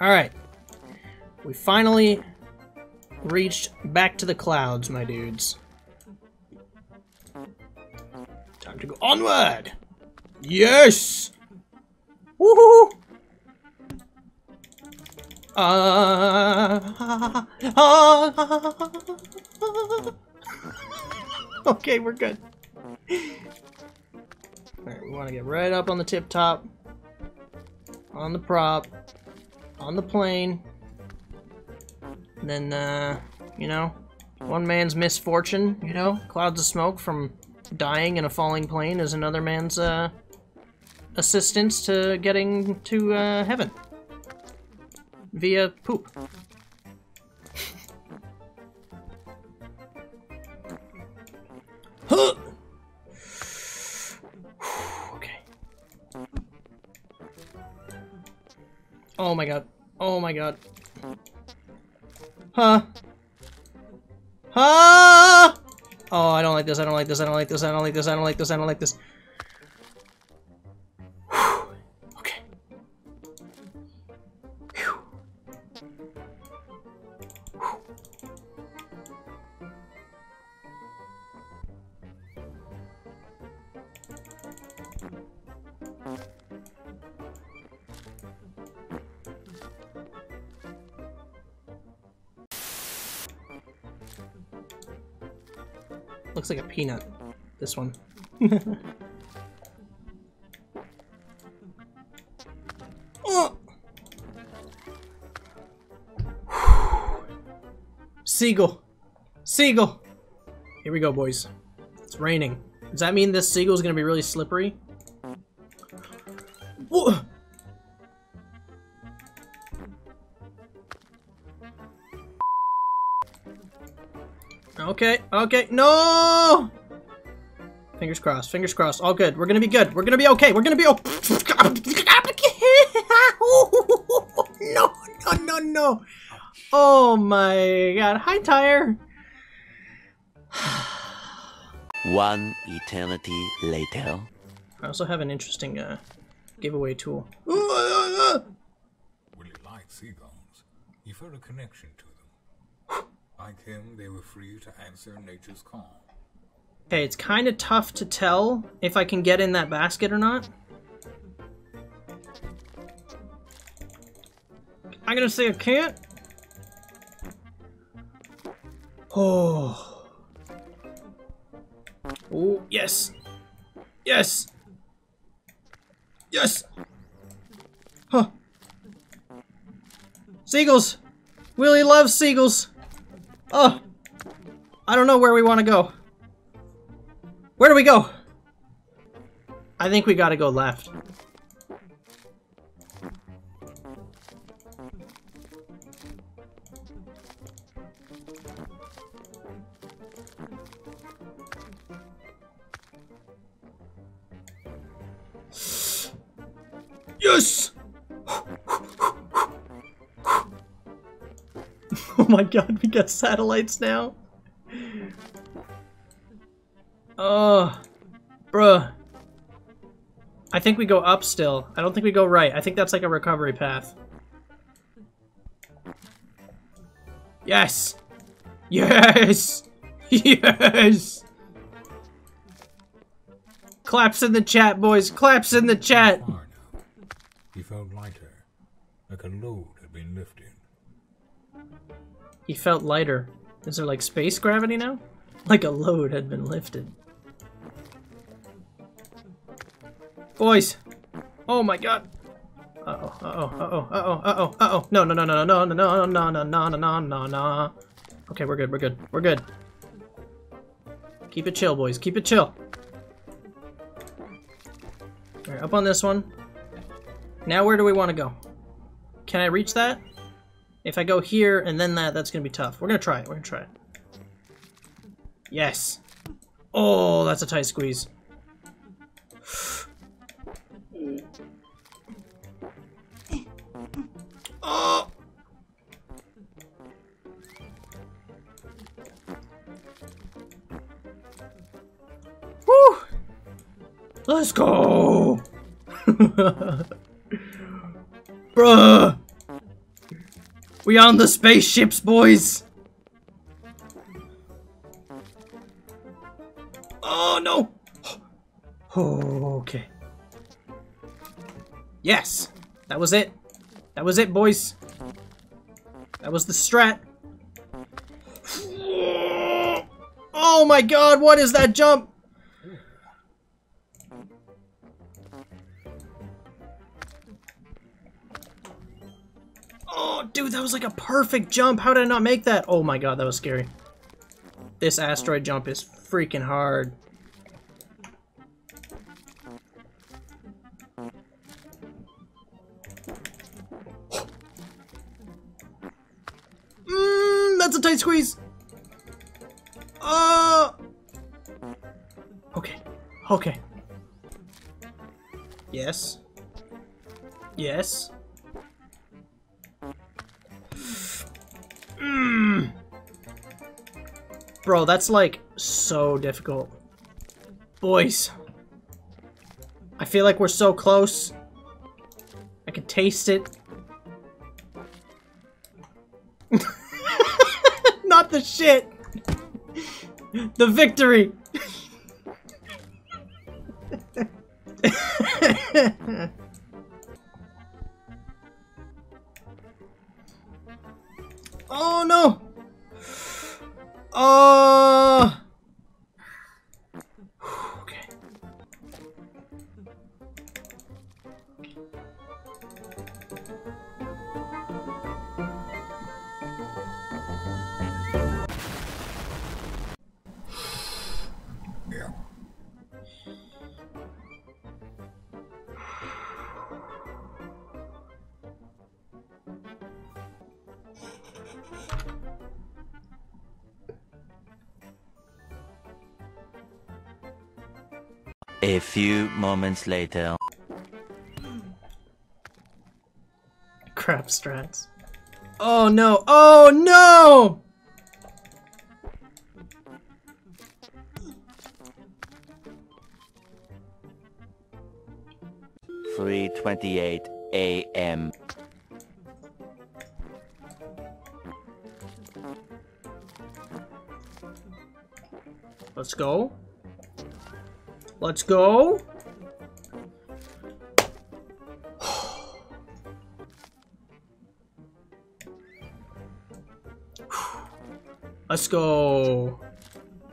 Alright. We finally reached back to the clouds, my dudes. Time to go onward! Yes! Woohoo! Okay, we're good. Alright, we want to get right up on the tip top, on the prop, on the plane, and then, you know, one man's misfortune, you know, clouds of smoke from dying in a falling plane is another man's, assistance to getting to, heaven. Via poop. Huh! Okay. Oh my god. Oh my god. Huh. Huh! Oh, I don't like this. I don't like this. I don't like this. I don't like this. I don't like this. I don't like this. Okay. Whew. Whew. Looks like a peanut, this one. Oh. Seagull! Seagull! Here we go, boys. It's raining. Does that mean this seagull is gonna be really slippery? Whoa. Okay, okay, no! Fingers crossed, fingers crossed. All good. We're gonna be good. We're gonna be okay. We're gonna be okay. No, no, no, no. Oh my god. Hi, Tyre. 1 eternity later. I also have an interesting giveaway tool. Would you like seagulls? You feel a connection to them. Like him, they were free to answer nature's call. Okay, it's kind of tough to tell if I can get in that basket or not. I'm gonna say I can't. Oh. Oh, yes. Yes. Yes. Huh. Seagulls. Willie loves seagulls. Oh, I don't know where we want to go. Where do we go? I think we gotta go left. Yes! Oh my god, we got satellites now? Oh, bruh. I think we go up still. I don't think we go right. I think that's like a recovery path. Yes! Yes! Yes! Claps in the chat, boys! Claps in the chat! He felt lighter, like a load had been lifted. He felt lighter. Is there like space gravity now? Like a load had been lifted. Boys! Oh my god! Uh oh, uh oh, uh oh, uh oh, uh oh, uh oh. No, no, no, no, no, no, no, no, no, no, no, no, no. Okay, we're good, we're good, we're good. Keep it chill, boys, keep it chill. Alright, up on this one. Now, where do we want to go? Can I reach that? If I go here and then that, that's gonna be tough. We're gonna try it, we're gonna try it. Yes. Oh, that's a tight squeeze. Oh! Woo! Let's go! Bruh! We on the spaceships, boys! Oh, no! Oh, okay. Yes! That was it. That was it, boys. That was the strat. Oh my god, what is that jump? Oh, dude, that was like a perfect jump. How did I not make that? Oh my god, that was scary. This asteroid jump is freaking hard. That's a tight squeeze. Okay. Okay. Yes. Yes. Bro, that's like so difficult. Boys. I feel like we're so close. I can taste it. Not the shit. The victory. Oh no. Oh. Okay. A few moments later. Crap strats. Oh no! Oh no! Three 28 AM. Let's go. Let's go. Let's go.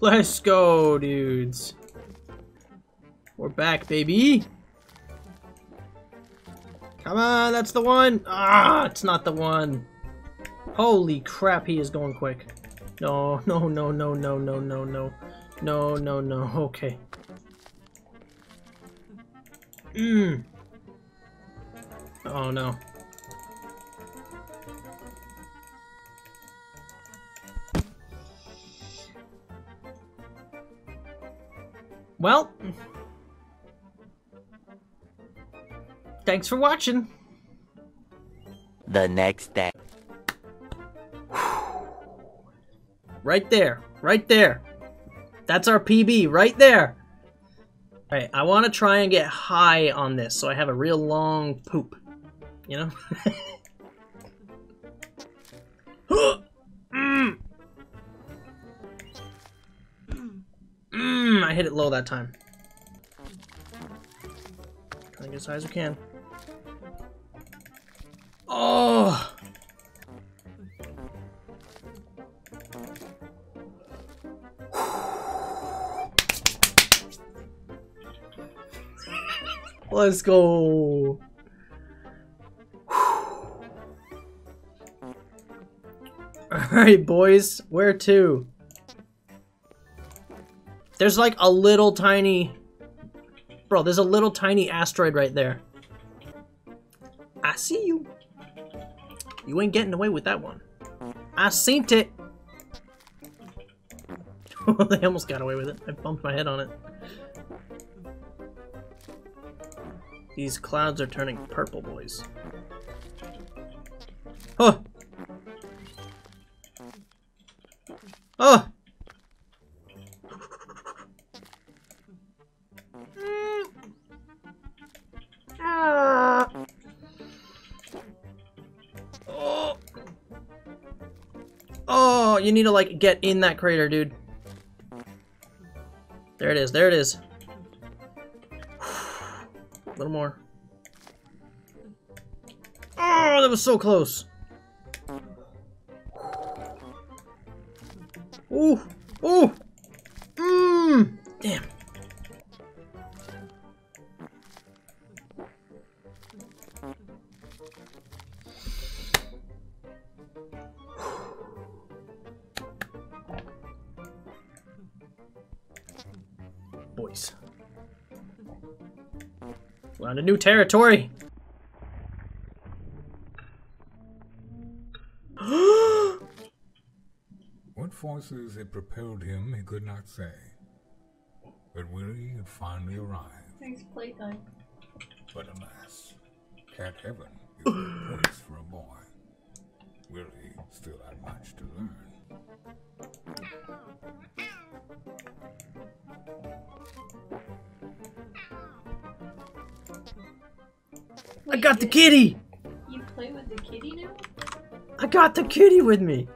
Let's go, dudes. We're back, baby. Come on, that's the one. Ah, it's not the one. Holy crap, he is going quick. No, no, no, no, no, no, no, no. No, no, no. Okay. Oh no. Well, thanks for watching. The next day. Right there. Right there. That's our PB right there. Alright, I want to try and get high on this, so I have a real long poop, you know? I hit it low that time. Trying to get as high as I can. Oh! Let's go. Alright, boys. Where to? There's like a little tiny... Bro, there's a little tiny asteroid right there. I see you. You ain't getting away with that one. I seen it. They almost got away with it. I bumped my head on it. These clouds are turning purple, boys. Oh! Oh! Oh! No, you need to, like, get in that crater, dude. There it is, there it is. A little more. Oh, that was so close. Ooh, ooh. Mmm. Damn. Boys. We're on a new territory. What forces had propelled him, he could not say. But Willie had finally arrived. Thanks, playtime. But alas, Cat Heaven is a place for a boy. Willie still had much to learn. I got the kitty! You play with the kitty now? I got the kitty with me!